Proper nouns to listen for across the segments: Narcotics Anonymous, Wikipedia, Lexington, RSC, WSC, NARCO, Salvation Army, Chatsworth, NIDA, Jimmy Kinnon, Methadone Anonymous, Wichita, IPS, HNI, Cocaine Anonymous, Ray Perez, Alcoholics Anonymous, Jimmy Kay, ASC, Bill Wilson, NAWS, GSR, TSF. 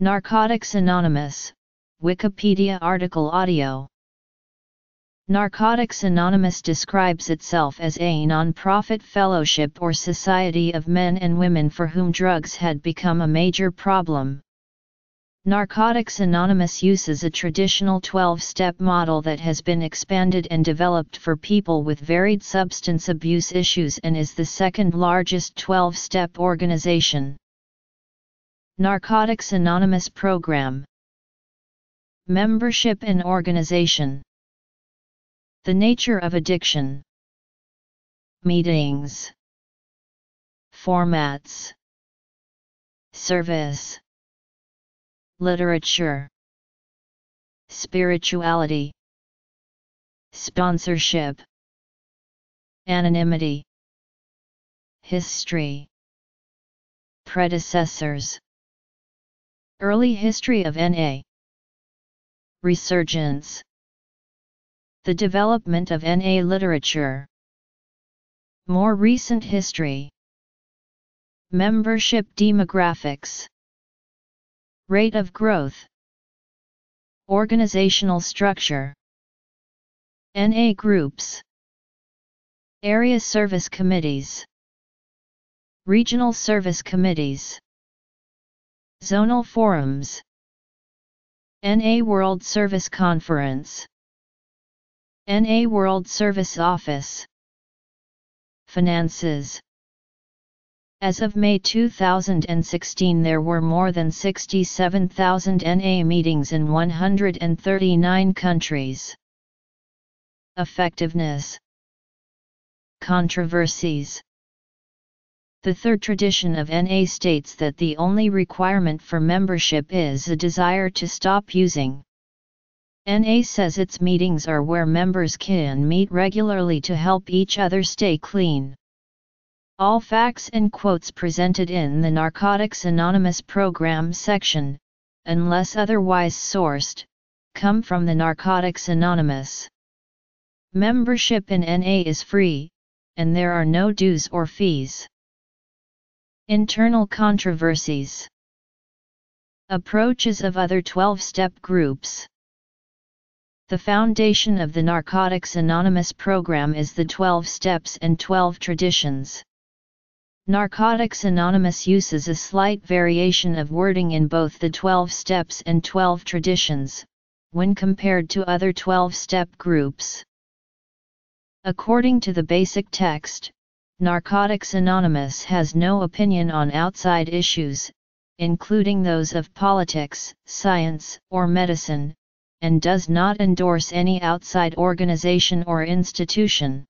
Narcotics Anonymous, Wikipedia article audio. Narcotics Anonymous describes itself as a non-profit fellowship or society of men and women for whom drugs had become a major problem. Narcotics Anonymous uses a traditional 12-step model that has been expanded and developed for people with varied substance abuse issues and is the second largest 12-step organization. Narcotics Anonymous program. Membership and organization. The nature of addiction. Meetings. Formats. Service. Literature. Spirituality. Sponsorship. Anonymity. History. Predecessors. Early history of NA. Resurgence. The development of NA literature. More recent history. Membership demographics. Rate of growth. Organizational structure. NA groups. Area service committees. Regional service committees. Zonal forums. NA World Service Conference. NA World Service Office. Finances. As of May 2016, there were more than 67,000 NA meetings in 139 countries. Effectiveness. Controversies. The third tradition of NA states that the only requirement for membership is a desire to stop using. NA says its meetings are where members can meet regularly to help each other stay clean. All facts and quotes presented in the Narcotics Anonymous program section, unless otherwise sourced, come from the Narcotics Anonymous. Membership in NA is free, and there are no dues or fees. Internal controversies. Approaches of other 12-step groups. The foundation of the Narcotics Anonymous program is the 12 steps and 12 traditions. Narcotics Anonymous uses a slight variation of wording in both the 12 steps and 12 traditions, when compared to other 12-step groups. According to the basic text, Narcotics Anonymous has no opinion on outside issues, including those of politics, science, or medicine, and does not endorse any outside organization or institution.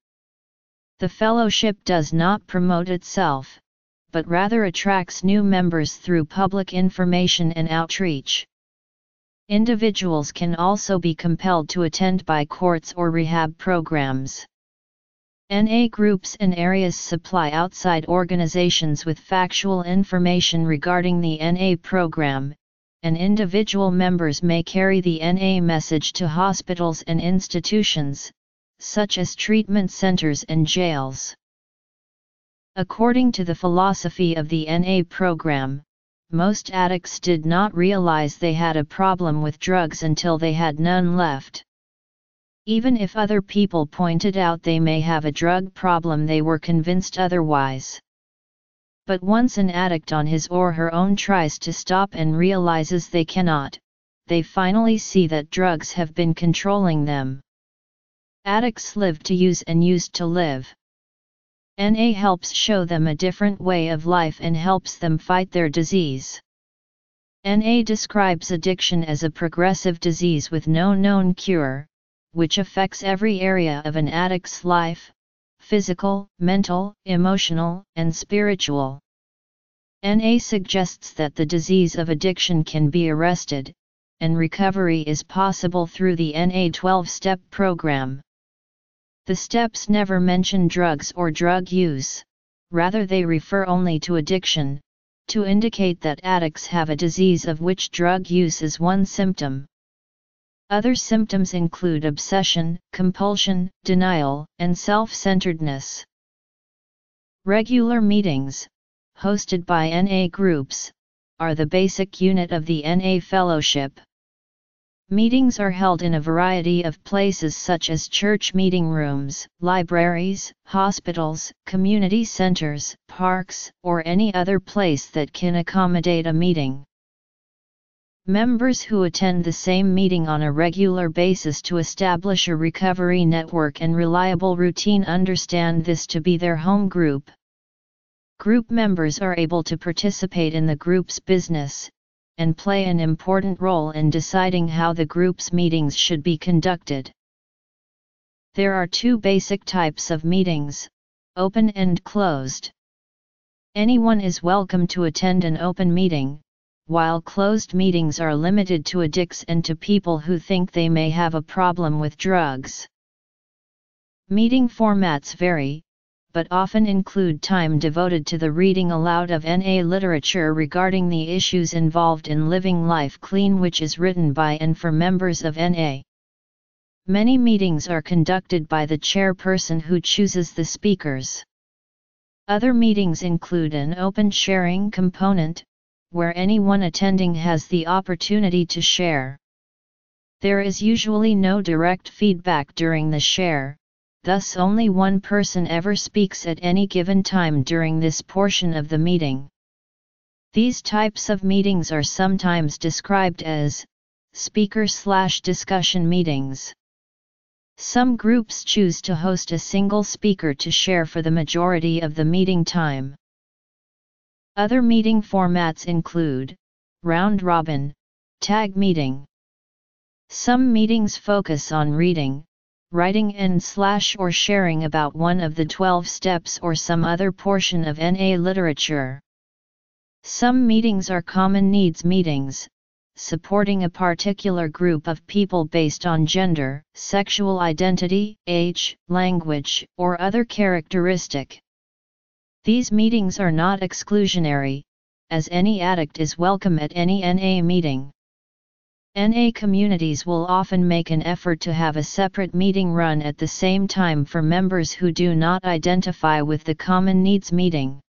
The fellowship does not promote itself, but rather attracts new members through public information and outreach. Individuals can also be compelled to attend by courts or rehab programs. NA groups and areas supply outside organizations with factual information regarding the NA program, and individual members may carry the NA message to hospitals and institutions, such as treatment centers and jails. According to the philosophy of the NA program, most addicts did not realize they had a problem with drugs until they had none left. Even if other people pointed out they may have a drug problem, they were convinced otherwise. But once an addict on his or her own tries to stop and realizes they cannot, they finally see that drugs have been controlling them. Addicts live to use and used to live. NA helps show them a different way of life and helps them fight their disease. NA describes addiction as a progressive disease with no known cure, which affects every area of an addict's life: physical, mental, emotional, and spiritual. NA suggests that the disease of addiction can be arrested, and recovery is possible through the NA 12-step program. The steps never mention drugs or drug use, rather they refer only to addiction, to indicate that addicts have a disease of which drug use is one symptom. Other symptoms include obsession, compulsion, denial, and self-centeredness. Regular meetings, hosted by NA groups, are the basic unit of the NA Fellowship. Meetings are held in a variety of places such as church meeting rooms, libraries, hospitals, community centers, parks, or any other place that can accommodate a meeting. Members who attend the same meeting on a regular basis to establish a recovery network and reliable routine understand this to be their home group. Group members are able to participate in the group's business, and play an important role in deciding how the group's meetings should be conducted. There are two basic types of meetings, open and closed. Anyone is welcome to attend an open meeting, while closed meetings are limited to addicts and to people who think they may have a problem with drugs. Meeting formats vary, but often include time devoted to the reading aloud of NA literature regarding the issues involved in living life clean, which is written by and for members of NA. Many meetings are conducted by the chairperson who chooses the speakers. Other meetings include an open sharing component, where anyone attending has the opportunity to share. There is usually no direct feedback during the share. Thus only one person ever speaks at any given time during this portion of the meeting. These types of meetings are sometimes described as speaker/discussion meetings. Some groups choose to host a single speaker to share for the majority of the meeting time. Other meeting formats include round-robin, tag meeting. Some meetings focus on reading, writing and/or sharing about one of the 12 steps or some other portion of NA literature. Some meetings are common needs meetings, supporting a particular group of people based on gender, sexual identity, age, language, or other characteristic. These meetings are not exclusionary, as any addict is welcome at any NA meeting. NA communities will often make an effort to have a separate meeting run at the same time for members who do not identify with the Common Needs meeting.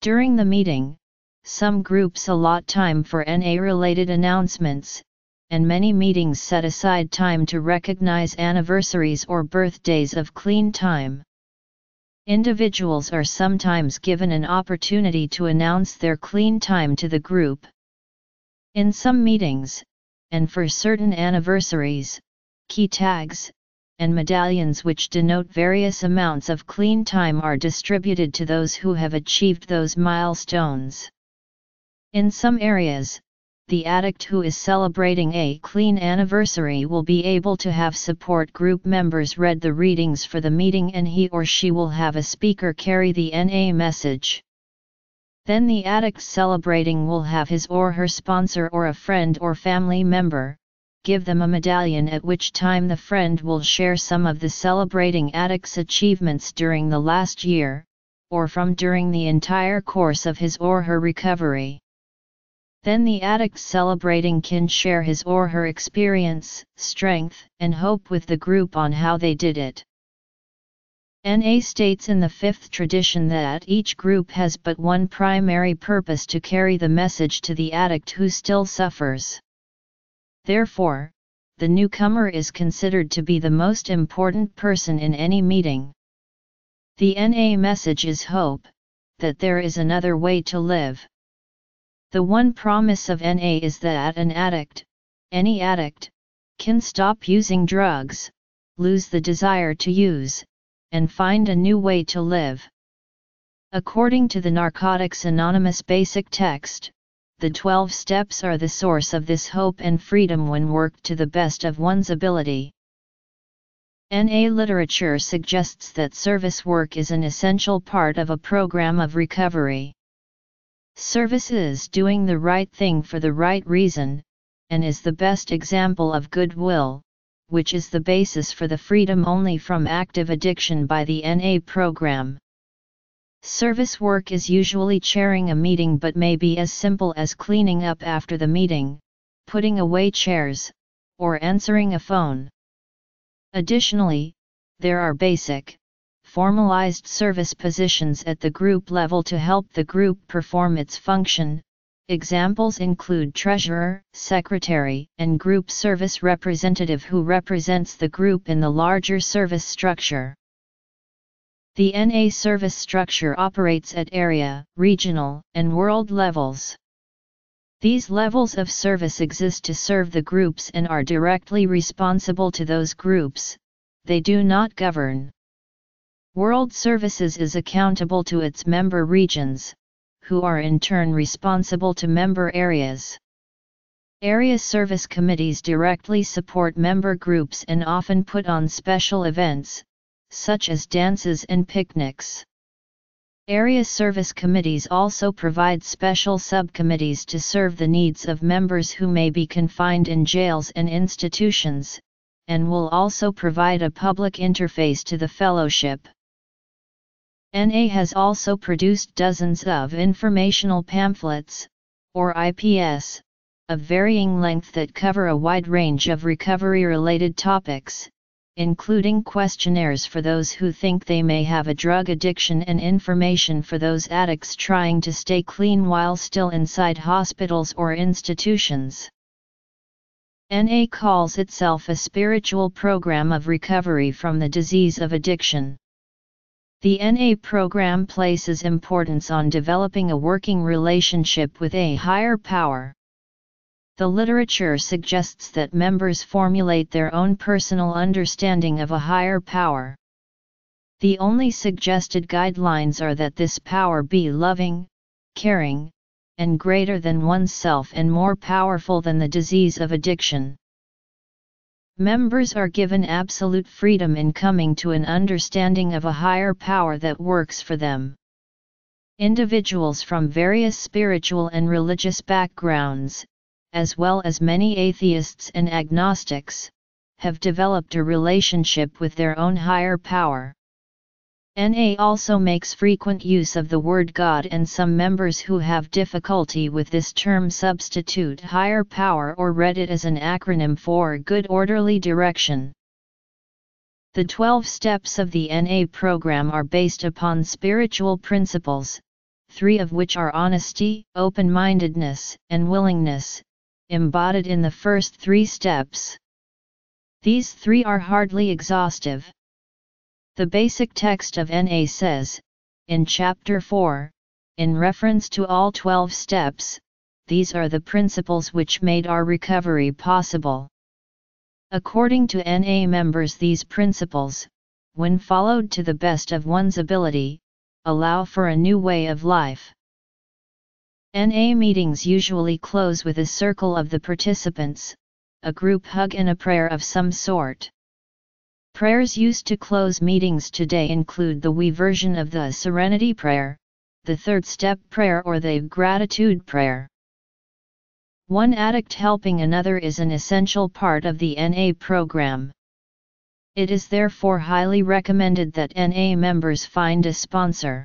During the meeting, some groups allot time for NA-related announcements, and many meetings set aside time to recognize anniversaries or birthdays of clean time. Individuals are sometimes given an opportunity to announce their clean time to the group. In some meetings, and for certain anniversaries, key tags, and medallions which denote various amounts of clean time are distributed to those who have achieved those milestones. In some areas, the addict who is celebrating a clean anniversary will be able to have support group members read the readings for the meeting, and he or she will have a speaker carry the NA message. Then the addict celebrating will have his or her sponsor or a friend or family member give them a medallion, at which time the friend will share some of the celebrating addict's achievements during the last year, or from during the entire course of his or her recovery. Then the addict celebrating can share his or her experience, strength, and hope with the group on how they did it. NA states in the fifth tradition that each group has but one primary purpose: to carry the message to the addict who still suffers. Therefore, the newcomer is considered to be the most important person in any meeting. The NA message is hope, that there is another way to live. The one promise of NA is that an addict, any addict, can stop using drugs, lose the desire to use, and find a new way to live. According to the Narcotics Anonymous basic text, the 12 steps are the source of this hope and freedom when worked to the best of one's ability. NA literature suggests that service work is an essential part of a program of recovery. Service is doing the right thing for the right reason, and is the best example of goodwill, which is the basis for the freedom only from active addiction by the NA program. Service work is usually chairing a meeting, but may be as simple as cleaning up after the meeting, putting away chairs, or answering a phone. Additionally, there are basic, formalized service positions at the group level to help the group perform its function, Examples include treasurer, secretary, and group service representative, who represents the group in the larger service structure. The NA service structure operates at area, regional, and world levels. These levels of service exist to serve the groups and are directly responsible to those groups. They do not govern. World Services is accountable to its member regions, who are in turn responsible to member areas. Area service committees directly support member groups and often put on special events, such as dances and picnics. Area service committees also provide special subcommittees to serve the needs of members who may be confined in jails and institutions, and will also provide a public interface to the fellowship. NA has also produced dozens of informational pamphlets, or IPS, of varying length that cover a wide range of recovery-related topics, including questionnaires for those who think they may have a drug addiction and information for those addicts trying to stay clean while still inside hospitals or institutions. NA calls itself a spiritual program of recovery from the disease of addiction. The NA program places importance on developing a working relationship with a higher power. The literature suggests that members formulate their own personal understanding of a higher power. The only suggested guidelines are that this power be loving, caring, and greater than oneself and more powerful than the disease of addiction. Members are given absolute freedom in coming to an understanding of a higher power that works for them. Individuals from various spiritual and religious backgrounds, as well as many atheists and agnostics, have developed a relationship with their own higher power. NA also makes frequent use of the word God, and some members who have difficulty with this term substitute higher power or read it as an acronym for good orderly direction. The 12 steps of the NA program are based upon spiritual principles, 3 of which are honesty, open-mindedness, and willingness, embodied in the first 3 steps. These 3 are hardly exhaustive. The basic text of NA says, in Chapter 4, in reference to all 12 steps, these are the principles which made our recovery possible. According to NA members, these principles, when followed to the best of one's ability, allow for a new way of life. NA meetings usually close with a circle of the participants, a group hug, and a prayer of some sort. Prayers used to close meetings today include the We version of the Serenity Prayer, the Third Step Prayer, or the Gratitude Prayer. One addict helping another is an essential part of the NA program. It is therefore highly recommended that NA members find a sponsor.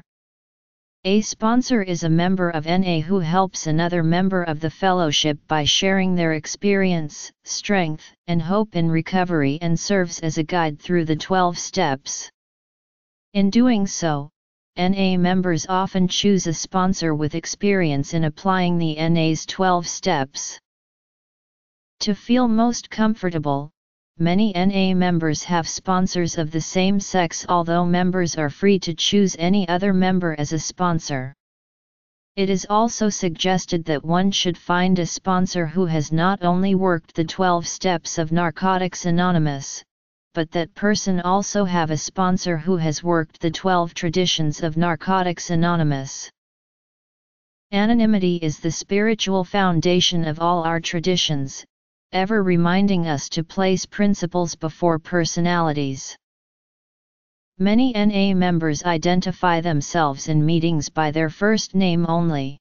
A sponsor is a member of NA who helps another member of the fellowship by sharing their experience, strength, and hope in recovery, and serves as a guide through the 12 steps. In doing so, NA members often choose a sponsor with experience in applying the NA's 12 steps. To feel most comfortable, many NA members have sponsors of the same sex, although members are free to choose any other member as a sponsor. It is also suggested that one should find a sponsor who has not only worked the 12 steps of Narcotics Anonymous, but that person also have a sponsor who has worked the 12 traditions of Narcotics Anonymous. Anonymity is the spiritual foundation of all our traditions, ever reminding us to place principles before personalities. Many NA members identify themselves in meetings by their first name only.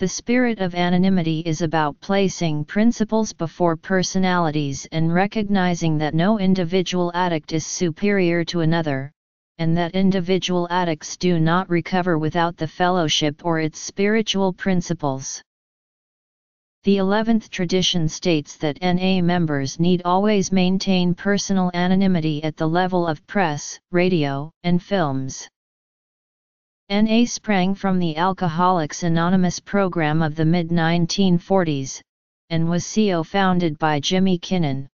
The spirit of anonymity is about placing principles before personalities and recognizing that no individual addict is superior to another, and that individual addicts do not recover without the fellowship or its spiritual principles. The 11th tradition states that NA members need always maintain personal anonymity at the level of press, radio, and films. NA sprang from the Alcoholics Anonymous program of the mid-1940s, and was co-founded by Jimmy Kinnon.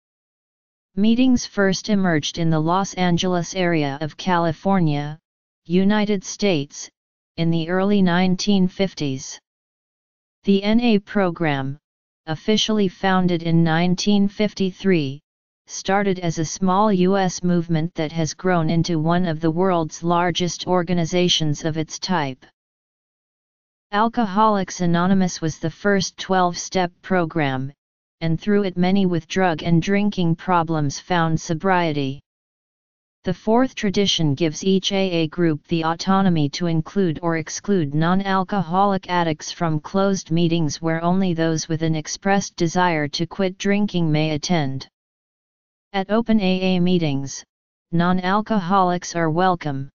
Meetings first emerged in the Los Angeles area of California, United States, in the early 1950s. The NA program, officially founded in 1953, started as a small U.S. movement that has grown into one of the world's largest organizations of its type. Alcoholics Anonymous was the first 12-step program, and through it many with drug and drinking problems found sobriety. The fourth tradition gives each AA group the autonomy to include or exclude non-alcoholic addicts from closed meetings where only those with an expressed desire to quit drinking may attend. At open AA meetings, non-alcoholics are welcome.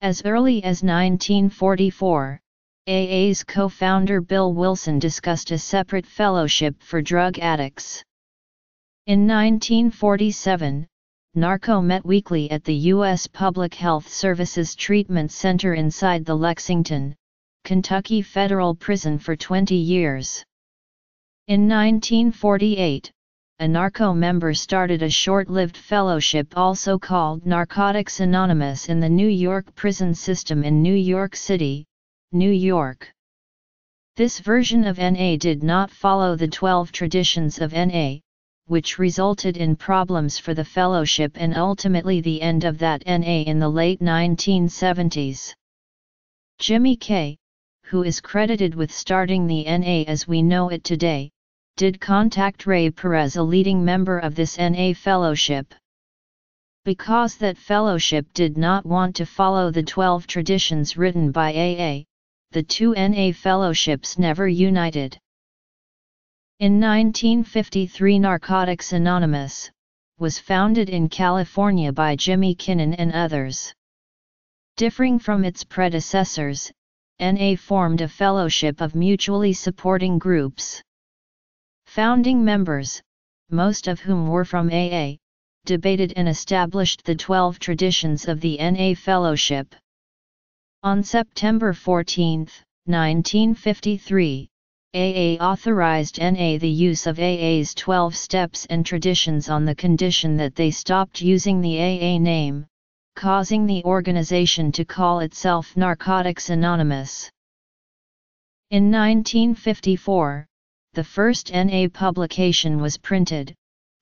As early as 1944, AA's co-founder Bill Wilson discussed a separate fellowship for drug addicts. In 1947, NARCO met weekly at the U.S. Public Health Services Treatment Center inside the Lexington, Kentucky Federal Prison for 20 years. In 1948, a NARCO member started a short-lived fellowship also called Narcotics Anonymous in the New York prison system in New York City, New York. This version of NA did not follow the 12 traditions of NA, which resulted in problems for the fellowship and ultimately the end of that NA in the late 1970s. Jimmy Kay, who is credited with starting the NA as we know it today, did contact Ray Perez, a leading member of this NA fellowship. Because that fellowship did not want to follow the 12 traditions written by AA, the two NA fellowships never united. In 1953, Narcotics Anonymous was founded in California by Jimmy Kinnon and others. Differing from its predecessors, NA formed a fellowship of mutually supporting groups. Founding members, most of whom were from AA, debated and established the 12 traditions of the NA fellowship. On September 14, 1953, AA authorized NA the use of AA's 12 steps and traditions on the condition that they stopped using the AA name, causing the organization to call itself Narcotics Anonymous. In 1954, the first NA publication was printed,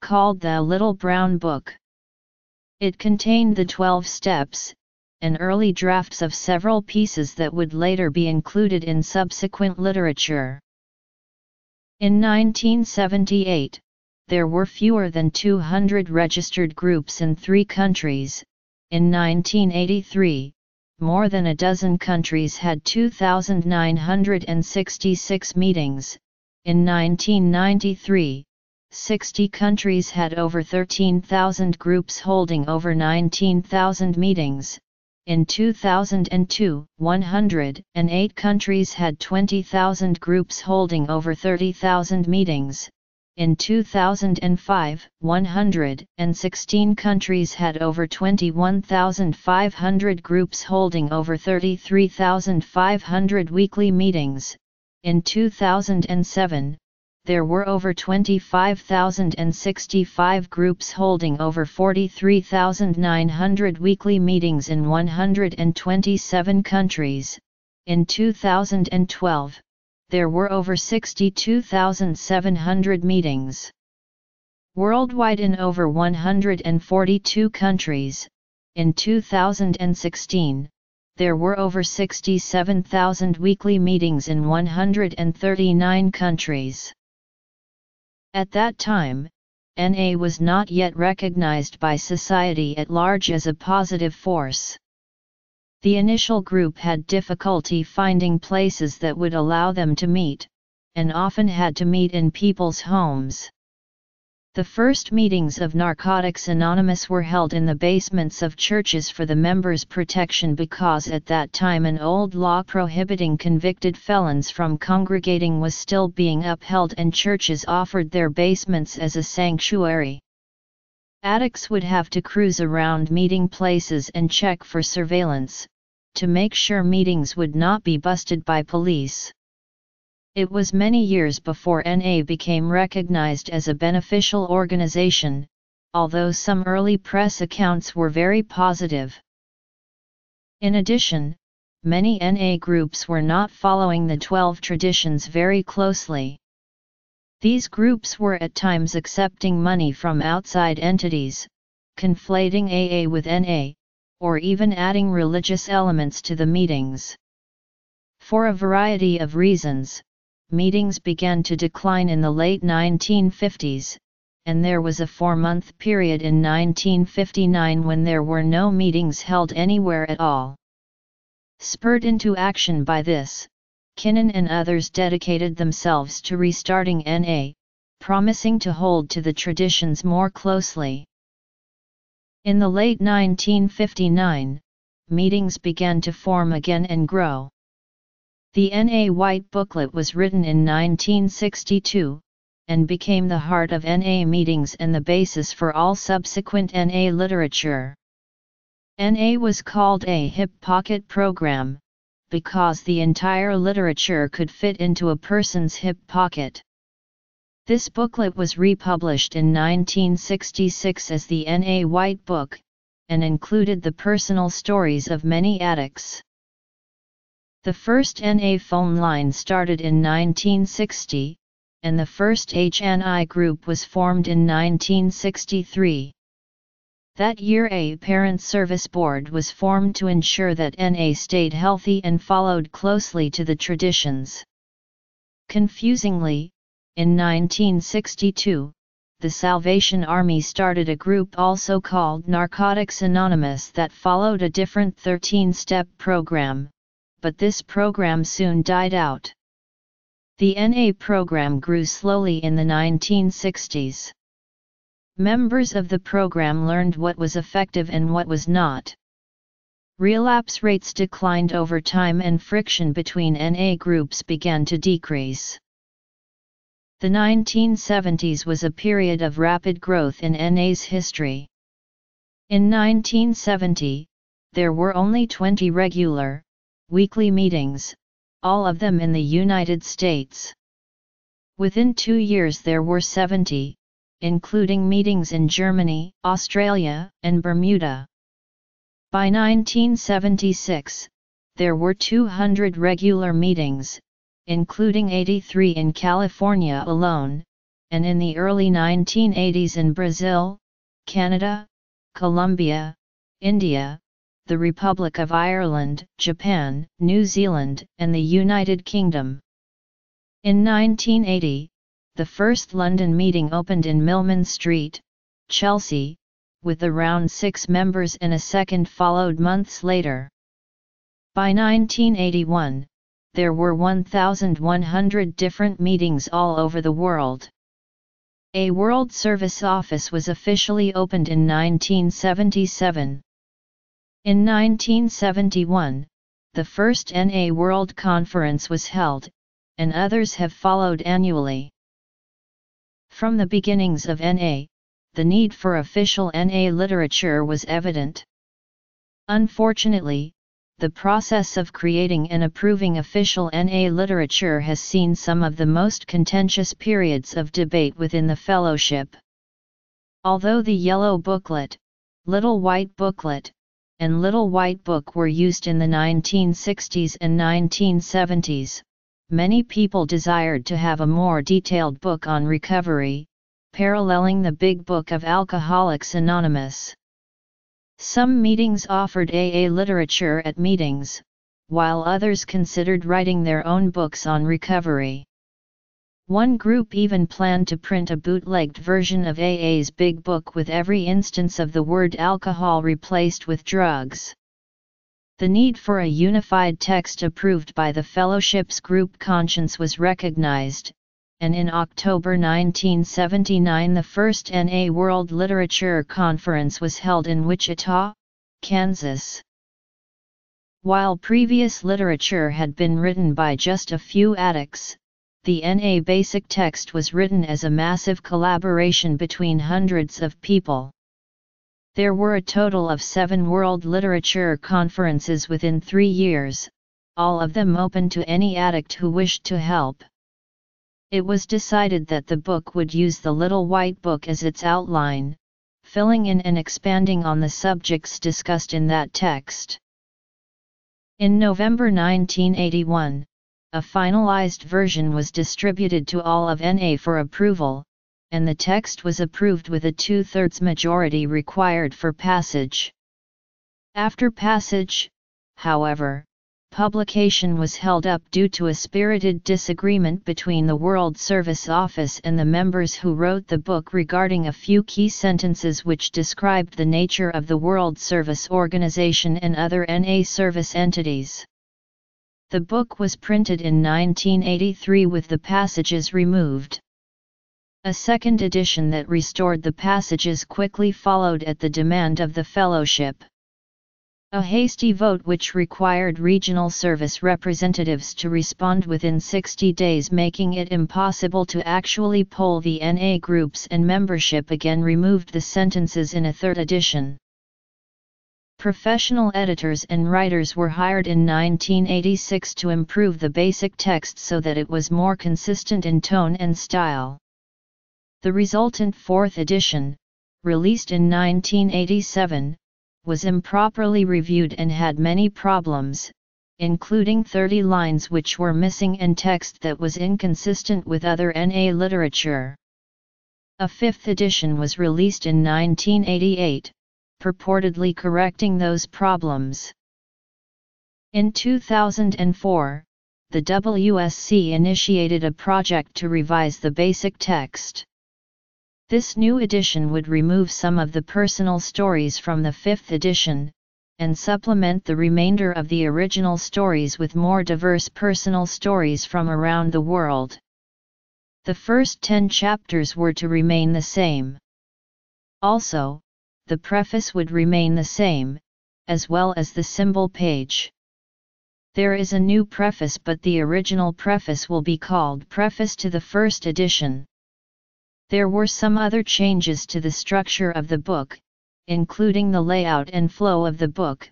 called The Little Brown Book. It contained the 12 steps, and early drafts of several pieces that would later be included in subsequent literature. In 1978, there were fewer than 200 registered groups in 3 countries. In 1983, more than a dozen countries had 2,966 meetings. In 1993, 60 countries had over 13,000 groups holding over 19,000 meetings. In 2002, 108 countries had 20,000 groups holding over 30,000 meetings. In 2005, 116 countries had over 21,500 groups holding over 33,500 weekly meetings. In 2007, there were over 25,065 groups holding over 43,900 weekly meetings in 127 countries. In 2012, there were over 62,700 meetings worldwide in over 142 countries. In 2016, there were over 67,000 weekly meetings in 139 countries. At that time, NA was not yet recognized by society at large as a positive force. The initial group had difficulty finding places that would allow them to meet, and often had to meet in people's homes. The first meetings of Narcotics Anonymous were held in the basements of churches for the members' protection because at that time an old law prohibiting convicted felons from congregating was still being upheld and churches offered their basements as a sanctuary. Addicts would have to cruise around meeting places and check for surveillance, to make sure meetings would not be busted by police. It was many years before NA became recognized as a beneficial organization, although some early press accounts were very positive. In addition, many NA groups were not following the 12 traditions very closely. These groups were at times accepting money from outside entities, conflating AA with NA, or even adding religious elements to the meetings. For a variety of reasons, meetings began to decline in the late 1950s, and there was a 4-month period in 1959 when there were no meetings held anywhere at all. Spurred into action by this, Kinnon and others dedicated themselves to restarting NA, promising to hold to the traditions more closely. In the late 1959, meetings began to form again and grow. The NA White Booklet was written in 1962, and became the heart of NA meetings and the basis for all subsequent NA literature. NA was called a hip pocket program, because the entire literature could fit into a person's hip pocket. This booklet was republished in 1966 as the NA White Book, and included the personal stories of many addicts. The first NA phone line started in 1960, and the first HNI group was formed in 1963. That year a parent service board was formed to ensure that NA stayed healthy and followed closely to the traditions. Confusingly, in 1962, the Salvation Army started a group also called Narcotics Anonymous that followed a different 13-step program, but this program soon died out. The NA program grew slowly in the 1960s. Members of the program learned what was effective and what was not. Relapse rates declined over time and friction between NA groups began to decrease. The 1970s was a period of rapid growth in NA's history. In 1970, there were only 20 regular, weekly meetings, all of them in the United States. Within 2 years there were 70. Including meetings in Germany, Australia, and Bermuda. By 1976, there were 200 regular meetings, including 83 in California alone, and in the early 1980s in Brazil, Canada, Colombia, India, the Republic of Ireland, Japan, New Zealand, and the United Kingdom. In 1980, the first London meeting opened in Millman Street, Chelsea, with around 6 members and a second followed months later. By 1981, there were 1,100 different meetings all over the world. A World Service Office was officially opened in 1977. In 1971, the first NA World Conference was held, and others have followed annually. From the beginnings of NA, the need for official NA literature was evident. Unfortunately, the process of creating and approving official NA literature has seen some of the most contentious periods of debate within the fellowship. Although the Yellow Booklet, Little White Booklet, and Little White Book were used in the 1960s and 1970s, many people desired to have a more detailed book on recovery, paralleling the Big Book of Alcoholics Anonymous. Some meetings offered AA literature at meetings, while others considered writing their own books on recovery. One group even planned to print a bootlegged version of AA's Big Book with every instance of the word alcohol replaced with drugs. The need for a unified text approved by the fellowship's group conscience was recognized, and in October 1979 the first NA World Literature Conference was held in Wichita, Kansas. While previous literature had been written by just a few addicts, the NA basic text was written as a massive collaboration between hundreds of people. There were a total of 7 world literature conferences within 3 years, all of them open to any addict who wished to help. It was decided that the book would use the Little White Book as its outline, filling in and expanding on the subjects discussed in that text. In November 1981, a finalized version was distributed to all of NA for approval, and the text was approved with a 2/3 majority required for passage. After passage, however, publication was held up due to a spirited disagreement between the World Service Office and the members who wrote the book regarding a few key sentences which described the nature of the World Service Organization and other NA service entities. The book was printed in 1983 with the passages removed. A second edition that restored the passages quickly followed at the demand of the Fellowship. A hasty vote which required regional service representatives to respond within 60 days, making it impossible to actually poll the NA groups and membership, again removed the sentences in a third edition. Professional editors and writers were hired in 1986 to improve the basic text so that it was more consistent in tone and style. The resultant fourth edition, released in 1987, was improperly reviewed and had many problems, including 30 lines which were missing and text that was inconsistent with other NA literature. A fifth edition was released in 1988, purportedly correcting those problems. In 2004, the WSC initiated a project to revise the basic text. This new edition would remove some of the personal stories from the 5th edition, and supplement the remainder of the original stories with more diverse personal stories from around the world. The first 10 chapters were to remain the same. Also, the preface would remain the same, as well as the symbol page. There is a new preface, but the original preface will be called Preface to the First Edition. There were some other changes to the structure of the book, including the layout and flow of the book,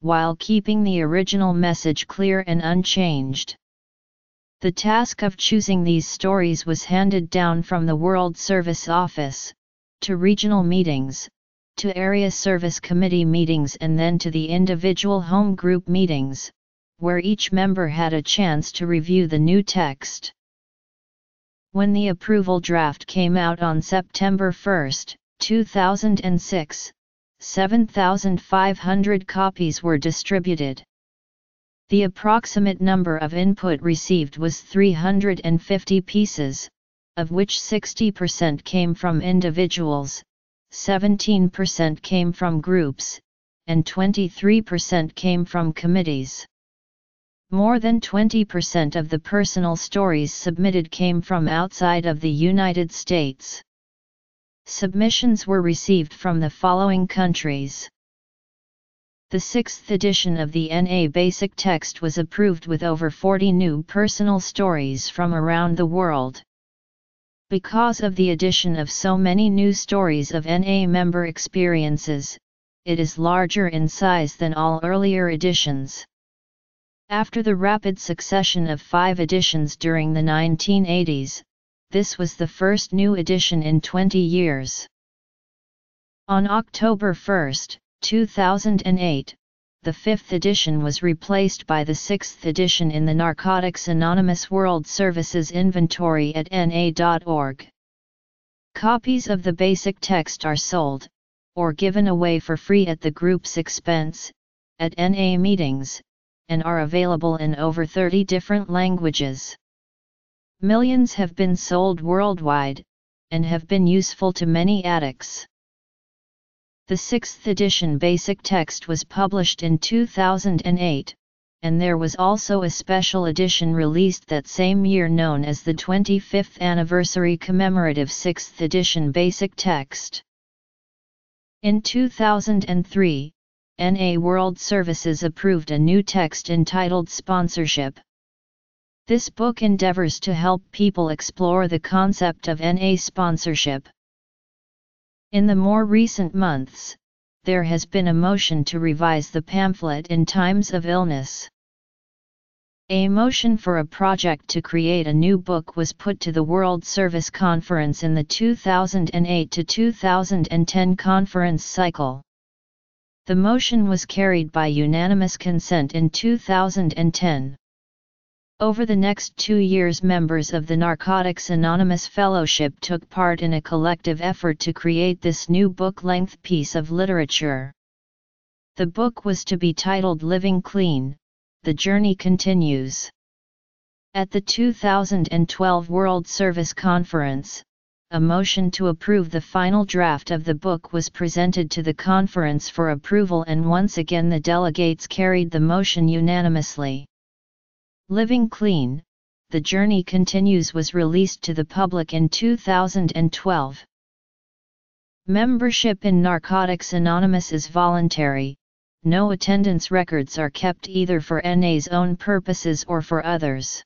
while keeping the original message clear and unchanged. The task of choosing these stories was handed down from the World Service Office, to regional meetings, to area service committee meetings, and then to the individual home group meetings, where each member had a chance to review the new text. When the approval draft came out on September 1, 2006, 7,500 copies were distributed. The approximate number of input received was 350 pieces, of which 60% came from individuals, 17% came from groups, and 23% came from committees. More than 20% of the personal stories submitted came from outside of the United States. Submissions were received from the following countries. The 6th edition of the NA basic text was approved with over 40 new personal stories from around the world. Because of the addition of so many new stories of NA member experiences, it is larger in size than all earlier editions. After the rapid succession of 5 editions during the 1980s, this was the first new edition in 20 years. On October 1, 2008, the 5th edition was replaced by the 6th edition in the Narcotics Anonymous World Services Inventory at NA.org. Copies of the basic text are sold, or given away for free at the group's expense, at NA meetings, and are available in over 30 different languages. Millions have been sold worldwide, and have been useful to many addicts. The 6th edition basic text was published in 2008, and there was also a special edition released that same year known as the 25th Anniversary Commemorative 6th Edition Basic Text. In 2003, NA World Services approved a new text entitled Sponsorship. This book endeavors to help people explore the concept of NA sponsorship. In the more recent months, there has been a motion to revise the pamphlet in times of illness. A motion for a project to create a new book was put to the World Service Conference in the 2008 to 2010 conference cycle. The motion was carried by unanimous consent in 2010. Over the next 2 years, members of the Narcotics Anonymous Fellowship took part in a collective effort to create this new book-length piece of literature. The book was to be titled Living Clean: The Journey Continues. At the 2012 World Service Conference, a motion to approve the final draft of the book was presented to the conference for approval, and once again the delegates carried the motion unanimously. Living Clean: The Journey Continues was released to the public in 2012. Membership in Narcotics Anonymous is voluntary. No attendance records are kept either for NA's own purposes or for others.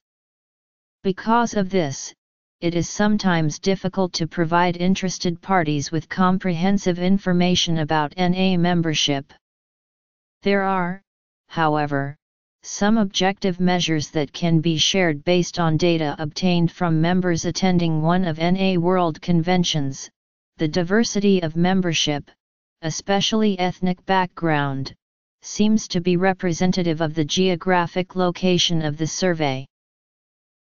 Because of this, it is sometimes difficult to provide interested parties with comprehensive information about NA membership. There are, however, some objective measures that can be shared based on data obtained from members attending one of NA World Conventions: the diversity of membership, especially ethnic background, seems to be representative of the geographic location of the survey.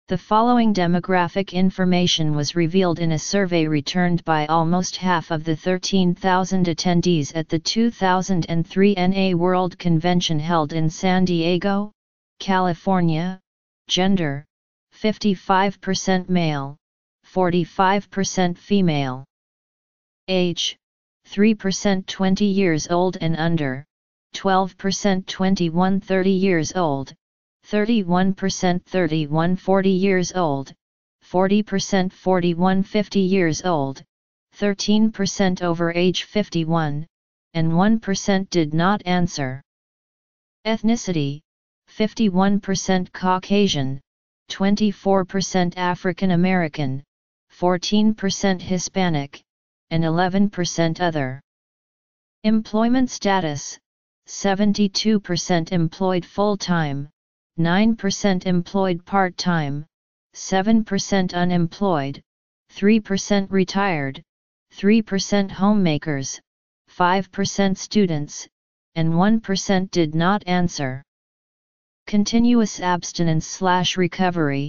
The following demographic information was revealed in a survey returned by almost half of the 13,000 attendees at the 2003 NA World Convention held in San Diego, California. Gender: 55% male, 45% female. Age: 3% 20 years old and under, 12% 21-30 years old, 31% 31-40 years old, 40% 41-50 years old, 13% over age 51, and 1% did not answer. Ethnicity: 51% Caucasian, 24% African American, 14% Hispanic, and 11% other. Employment status: 72% employed full-time, 9% employed part-time, 7% unemployed, 3% retired, 3% homemakers, 5% students, and 1% did not answer. Continuous abstinence/recovery: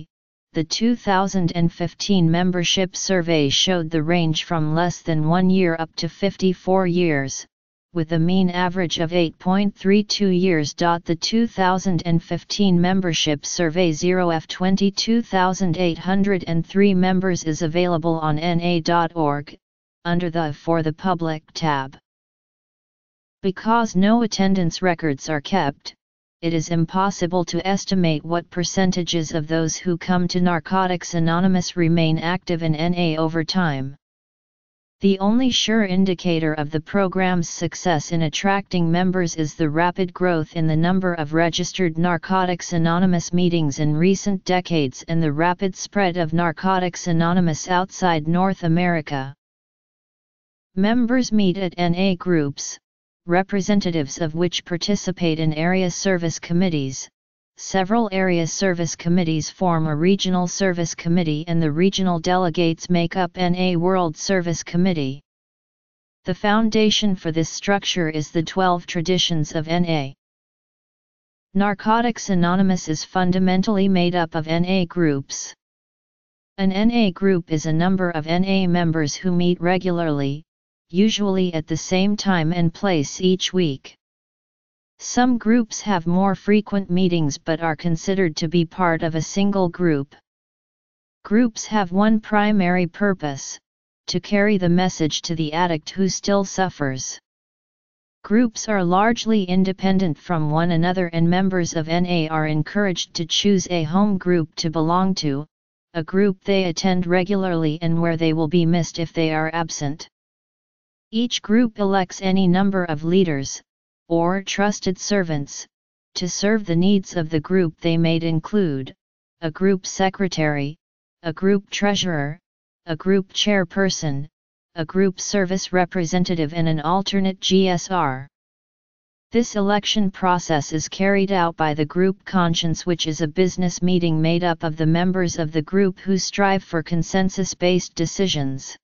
the 2015 membership survey showed the range from less than 1 year up to 54 years, with a mean average of 8.32 years. The 2015 membership survey 0F22803 members is available on NA.org, under the For the Public tab. Because no attendance records are kept, it is impossible to estimate what percentages of those who come to Narcotics Anonymous remain active in NA over time. The only sure indicator of the program's success in attracting members is the rapid growth in the number of registered Narcotics Anonymous meetings in recent decades and the rapid spread of Narcotics Anonymous outside North America. Members meet at NA groups, representatives of which participate in area service committees. Several area service committees form a regional service committee, and the regional delegates make up NA World Service Committee. The foundation for this structure is the 12 traditions of NA. Narcotics Anonymous is fundamentally made up of NA groups. An NA group is a number of NA members who meet regularly, usually at the same time and place each week. Some groups have more frequent meetings but are considered to be part of a single group. Groups have one primary purpose: to carry the message to the addict who still suffers. Groups are largely independent from one another, and members of NA are encouraged to choose a home group to belong to, a group they attend regularly and where they will be missed if they are absent. Each group elects any number of leaders, or trusted servants, to serve the needs of the group. They may include a group secretary, a group treasurer, a group chairperson, a group service representative and an alternate GSR. This election process is carried out by the group conscience, which is a business meeting made up of the members of the group who strive for consensus-based decisions.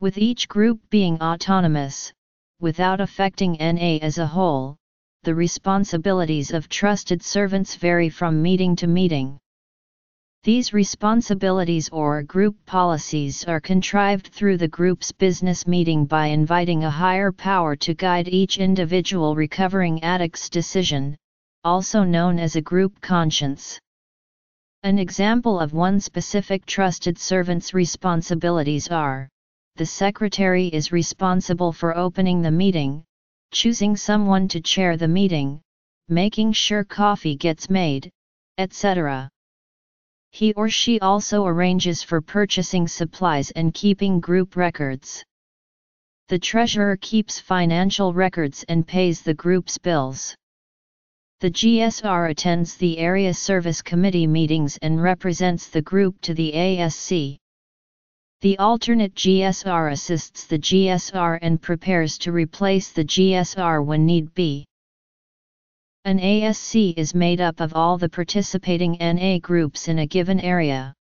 With each group being autonomous, without affecting NA as a whole, the responsibilities of trusted servants vary from meeting to meeting. These responsibilities or group policies are contrived through the group's business meeting by inviting a higher power to guide each individual recovering addict's decision, also known as a group conscience. An example of one specific trusted servant's responsibilities are: the secretary is responsible for opening the meeting, choosing someone to chair the meeting, making sure coffee gets made, etc. He or she also arranges for purchasing supplies and keeping group records. The treasurer keeps financial records and pays the group's bills. The GSR attends the area service committee meetings and represents the group to the ASC. The alternate GSR assists the GSR and prepares to replace the GSR when need be. An ASC is made up of all the participating NA groups in a given area.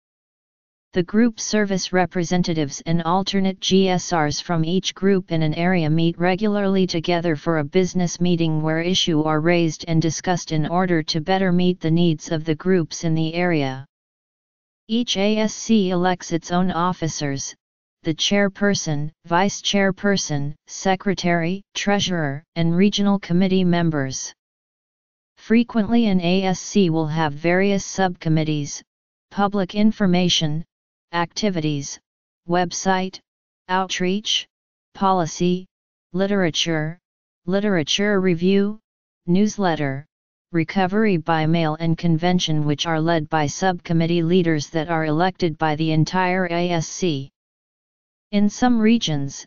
The group service representatives and alternate GSRs from each group in an area meet regularly together for a business meeting where issues are raised and discussed in order to better meet the needs of the groups in the area. Each ASC elects its own officers: the chairperson, vice chairperson, secretary, treasurer, and regional committee members. Frequently, an ASC will have various subcommittees: public information, activities, website, outreach, policy, literature, literature review, newsletter, recovery by mail, and convention, which are led by subcommittee leaders that are elected by the entire ASC. In some regions,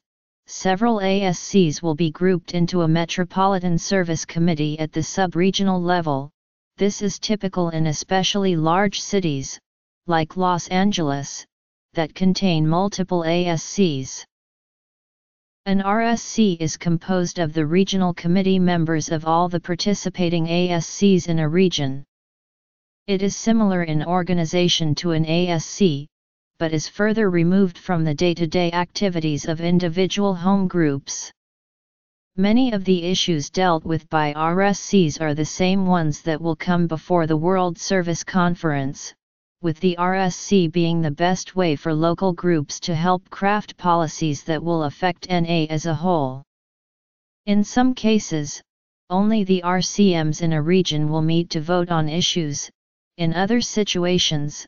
several ASCs will be grouped into a Metropolitan Service Committee at the sub-regional level. This is typical in especially large cities, like Los Angeles, that contain multiple ASCs. An RSC is composed of the regional committee members of all the participating ASCs in a region. It is similar in organization to an ASC, but is further removed from the day-to-day activities of individual home groups. Many of the issues dealt with by RSCs are the same ones that will come before the World Service Conference, with the RSC being the best way for local groups to help craft policies that will affect NA as a whole. In some cases, only the RCMs in a region will meet to vote on issues. In other situations,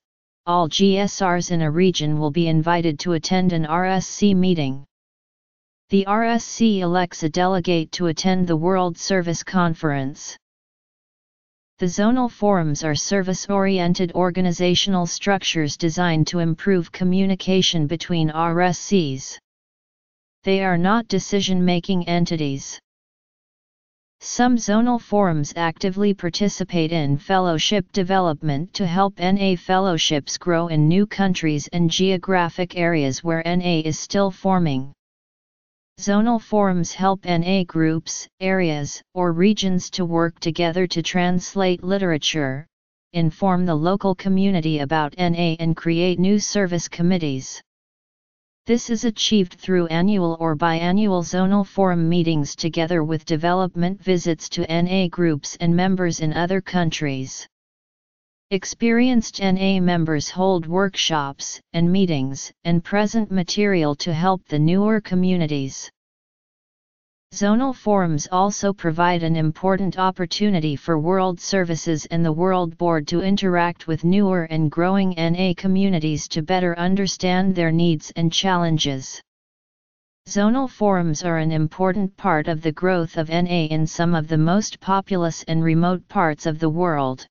all GSRs in a region will be invited to attend an RSC meeting. The RSC elects a delegate to attend the World Service Conference. The zonal forums are service-oriented organizational structures designed to improve communication between RSCs. They are not decision-making entities. Some zonal forums actively participate in fellowship development to help NA fellowships grow in new countries and geographic areas where NA is still forming. Zonal forums help NA groups, areas, or regions to work together to translate literature, inform the local community about NA, and create new service committees. This is achieved through annual or biannual zonal forum meetings together with development visits to NA groups and members in other countries. Experienced NA members hold workshops and meetings and present material to help the newer communities. Zonal forums also provide an important opportunity for World Services and the World Board to interact with newer and growing NA communities to better understand their needs and challenges. Zonal forums are an important part of the growth of NA in some of the most populous and remote parts of the world.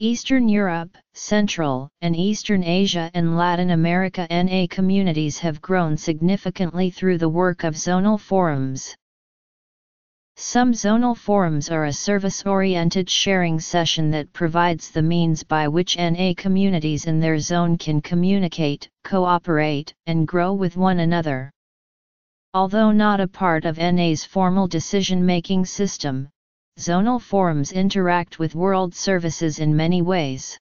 Eastern Europe, Central and Eastern Asia, and Latin America NA communities have grown significantly through the work of zonal forums. Some zonal forums are a service-oriented sharing session that provides the means by which NA communities in their zone can communicate, cooperate, and grow with one another. Although not a part of NA's formal decision-making system, zonal forums interact with world services in many ways.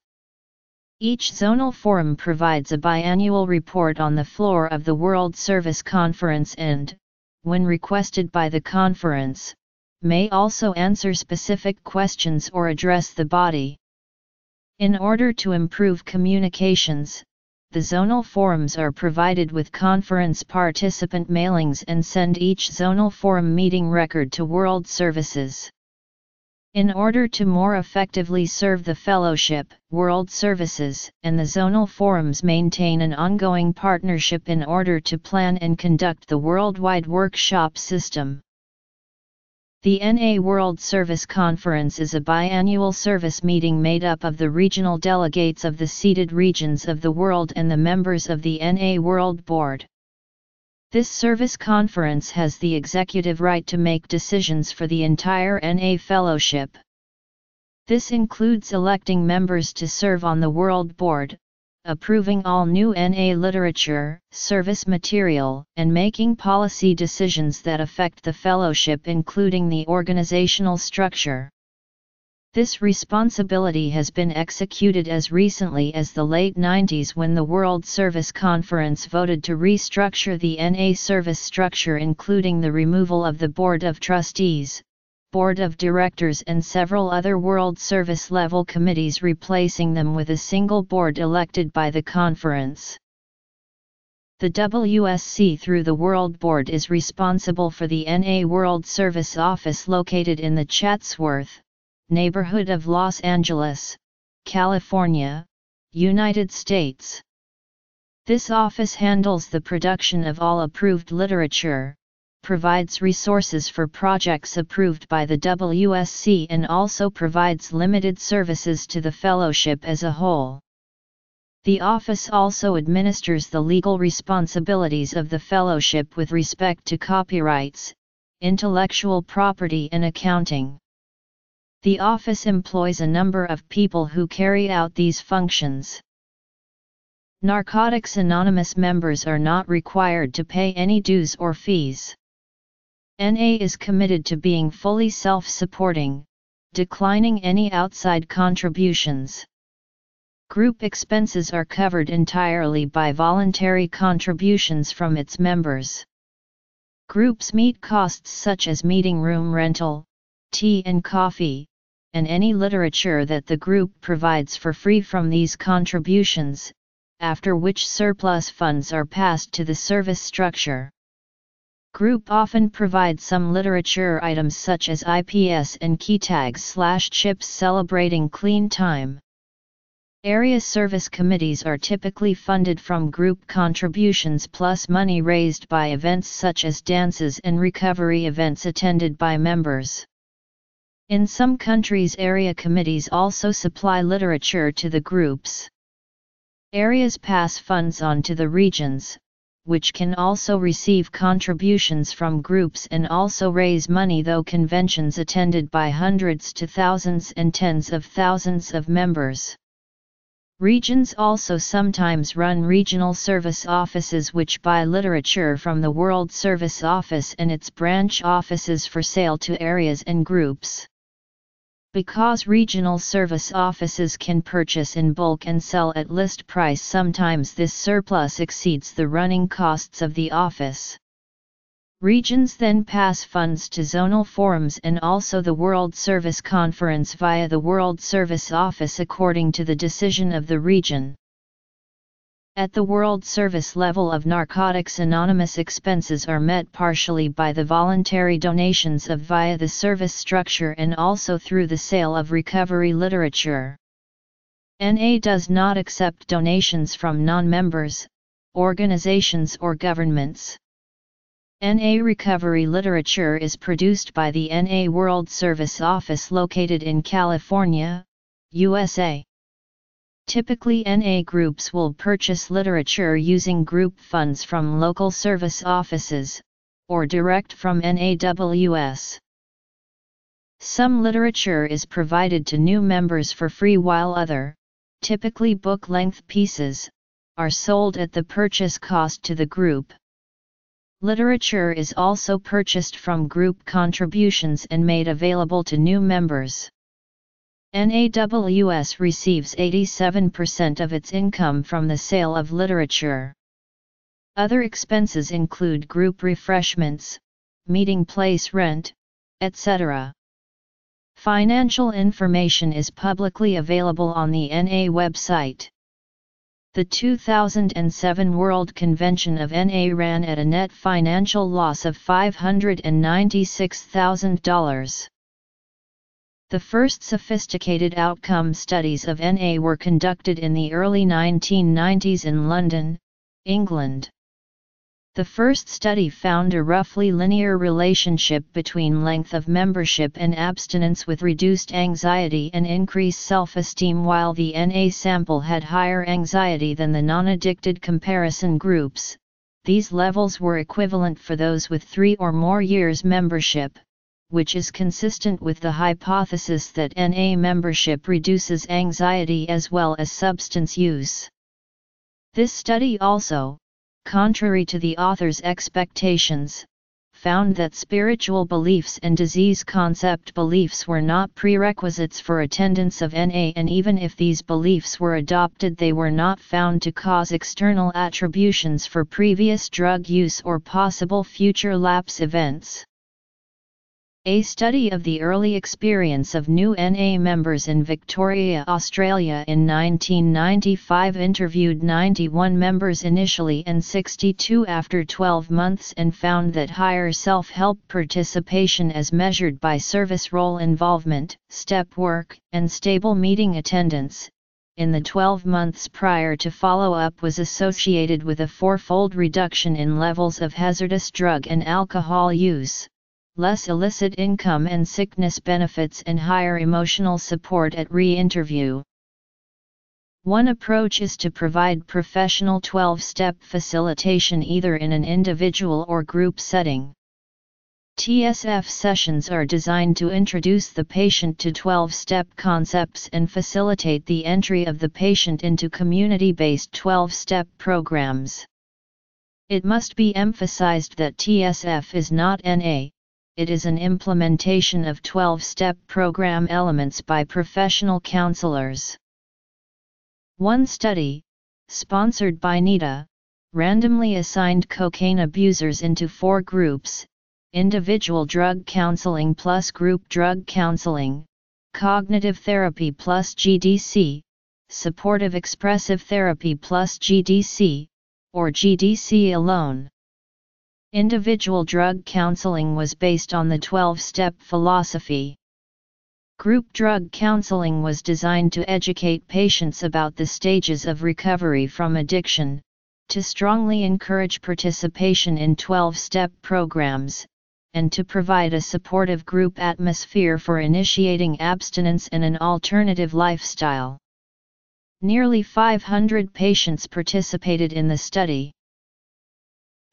Each zonal forum provides a biannual report on the floor of the World Service Conference and, when requested by the conference, may also answer specific questions or address the body. In order to improve communications, the zonal forums are provided with conference participant mailings and send each zonal forum meeting record to World Services. In order to more effectively serve the Fellowship, World Services, and the zonal forums maintain an ongoing partnership in order to plan and conduct the worldwide workshop system. The NA World Service Conference is a biannual service meeting made up of the regional delegates of the seated regions of the world and the members of the NA World Board. This service conference has the executive right to make decisions for the entire NA Fellowship. This includes electing members to serve on the World Board, approving all new NA literature, service material, and making policy decisions that affect the Fellowship, including the organizational structure. This responsibility has been executed as recently as the late 90s, when the World Service Conference voted to restructure the NA service structure, including the removal of the Board of Trustees, Board of Directors, and several other World Service level committees, replacing them with a single board elected by the conference. The WSC, through the World Board, is responsible for the NA World Service office located in the Chatsworth neighborhood of Los Angeles, California, United States. This office handles the production of all approved literature, provides resources for projects approved by the WSC, and also provides limited services to the Fellowship as a whole. The office also administers the legal responsibilities of the Fellowship with respect to copyrights, intellectual property, and accounting. The office employs a number of people who carry out these functions. Narcotics Anonymous members are not required to pay any dues or fees. NA is committed to being fully self-supporting, declining any outside contributions. Group expenses are covered entirely by voluntary contributions from its members. Groups meet costs such as meeting room rental, tea and coffee, and any literature that the group provides for free from these contributions, after which surplus funds are passed to the service structure. Group often provides some literature items such as IPS and key tags/chips celebrating clean time. Area service committees are typically funded from group contributions plus money raised by events such as dances and recovery events attended by members. In some countries, area committees also supply literature to the groups. Areas pass funds on to the regions, which can also receive contributions from groups and also raise money, though conventions attended by hundreds to thousands and tens of thousands of members. Regions also sometimes run regional service offices which buy literature from the World Service Office and its branch offices for sale to areas and groups. Because regional service offices can purchase in bulk and sell at list price, sometimes this surplus exceeds the running costs of the office. Regions then pass funds to zonal forums and also the World Service Conference via the World Service Office, according to the decision of the region. At the World Service level of Narcotics Anonymous, expenses are met partially by the voluntary donations of via the service structure and also through the sale of recovery literature. NA does not accept donations from non-members, organizations, or governments. NA recovery literature is produced by the NA World Service Office located in California, USA. Typically, NA groups will purchase literature using group funds from local service offices, or direct from NAWS. Some literature is provided to new members for free, while other, typically book-length pieces, are sold at the purchase cost to the group. Literature is also purchased from group contributions and made available to new members. NAWS receives 87% of its income from the sale of literature. Other expenses include group refreshments, meeting place rent, etc. Financial information is publicly available on the NA website. The 2007 World Convention of NA ran at a net financial loss of $596,000. The first sophisticated outcome studies of NA were conducted in the early 1990s in London, England. The first study found a roughly linear relationship between length of membership and abstinence, with reduced anxiety and increased self-esteem, while the NA sample had higher anxiety than the non-addicted comparison groups. These levels were equivalent for those with 3 or more years membership, which is consistent with the hypothesis that NA membership reduces anxiety as well as substance use. This study also, contrary to the author's expectations, found that spiritual beliefs and disease concept beliefs were not prerequisites for attendance of NA, and even if these beliefs were adopted, they were not found to cause external attributions for previous drug use or possible future lapse events. A study of the early experience of new NA members in Victoria, Australia in 1995 interviewed 91 members initially and 62 after 12 months and found that higher self-help participation as measured by service role involvement, step work, and stable meeting attendance, in the 12 months prior to follow-up was associated with a 4-fold reduction in levels of hazardous drug and alcohol use, less illicit income and sickness benefits, and higher emotional support at re-interview. One approach is to provide professional 12-step facilitation either in an individual or group setting. TSF sessions are designed to introduce the patient to 12-step concepts and facilitate the entry of the patient into community-based 12-step programs. It must be emphasized that TSF is not NA. It is an implementation of 12-step program elements by professional counselors. One study, sponsored by NIDA, randomly assigned cocaine abusers into 4 groups: individual drug counseling plus group drug counseling, cognitive therapy plus GDC, supportive expressive therapy plus GDC, or GDC alone. Individual drug counseling was based on the 12-step philosophy. Group drug counseling was designed to educate patients about the stages of recovery from addiction, to strongly encourage participation in 12-step programs, and to provide a supportive group atmosphere for initiating abstinence and an alternative lifestyle. Nearly 500 patients participated in the study.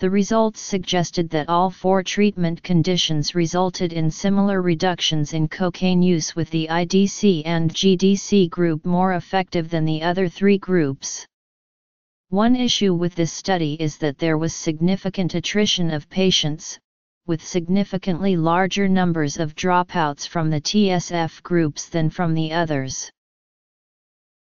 The results suggested that all 4 treatment conditions resulted in similar reductions in cocaine use, with the IDC and GDC group more effective than the other 3 groups. One issue with this study is that there was significant attrition of patients, with significantly larger numbers of dropouts from the TSF groups than from the others.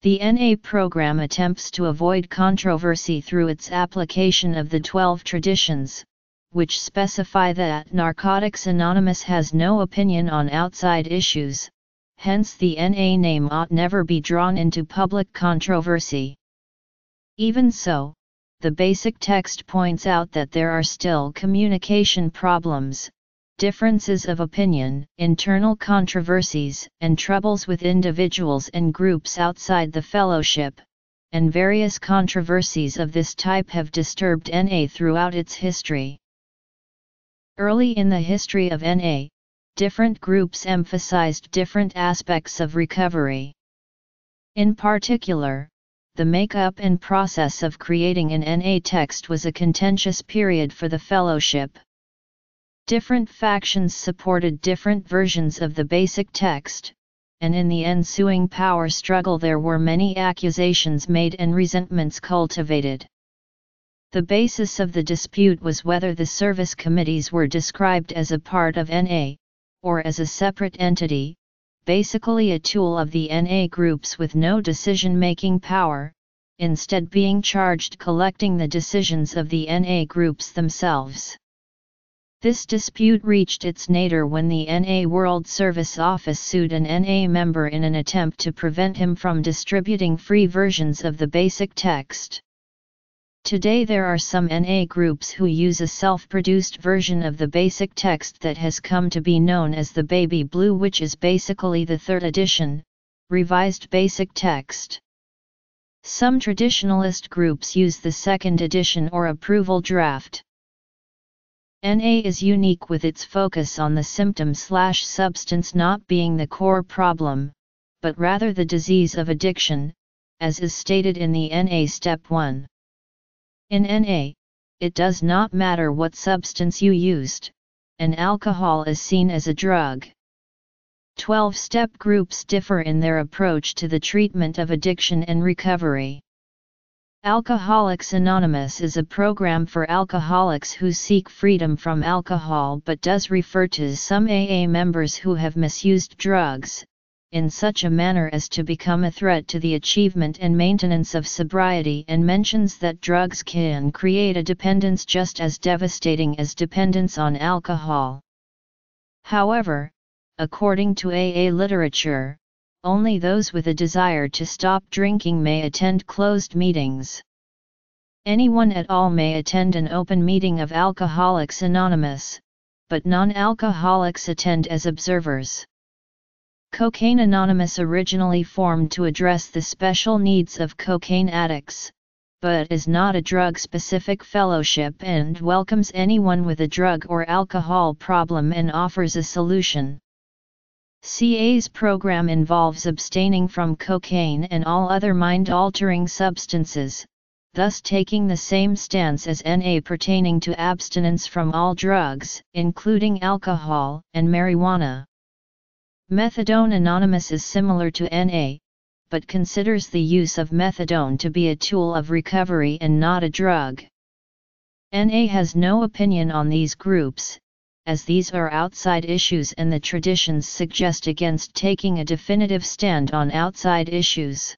The NA program attempts to avoid controversy through its application of the 12 traditions, which specify that Narcotics Anonymous has no opinion on outside issues, hence the NA name ought never be drawn into public controversy. Even so, the basic text points out that there are still communication problems, differences of opinion, internal controversies, and troubles with individuals and groups outside the fellowship, and various controversies of this type have disturbed NA throughout its history. Early in the history of NA, different groups emphasized different aspects of recovery. In particular, the makeup and process of creating an NA text was a contentious period for the fellowship. Different factions supported different versions of the basic text, and in the ensuing power struggle there were many accusations made and resentments cultivated. The basis of the dispute was whether the service committees were described as a part of NA, or as a separate entity, basically a tool of the NA groups with no decision-making power, instead being charged collecting the decisions of the NA groups themselves. This dispute reached its nadir when the NA World Service Office sued an NA member in an attempt to prevent him from distributing free versions of the basic text. Today there are some NA groups who use a self-produced version of the basic text that has come to be known as the Baby Blue, which is basically the third edition, revised basic text. Some traditionalist groups use the second edition or approval draft. NA is unique with its focus on the symptom/substance not being the core problem, but rather the disease of addiction, as is stated in the NA Step 1. In NA, it does not matter what substance you used, and alcohol is seen as a drug. 12-step groups differ in their approach to the treatment of addiction and recovery. Alcoholics Anonymous is a program for alcoholics who seek freedom from alcohol but does refer to some AA members who have misused drugs, in such a manner as to become a threat to the achievement and maintenance of sobriety, and mentions that drugs can create a dependence just as devastating as dependence on alcohol. However, according to AA literature, only those with a desire to stop drinking may attend closed meetings. Anyone at all may attend an open meeting of Alcoholics Anonymous, but non-alcoholics attend as observers. Cocaine Anonymous originally formed to address the special needs of cocaine addicts, but is not a drug-specific fellowship and welcomes anyone with a drug or alcohol problem and offers a solution. CA's program involves abstaining from cocaine and all other mind-altering substances, thus taking the same stance as NA pertaining to abstinence from all drugs, including alcohol and marijuana. Methadone Anonymous is similar to NA, but considers the use of methadone to be a tool of recovery and not a drug. NA has no opinion on these groups, as these are outside issues and the traditions suggest against taking a definitive stand on outside issues.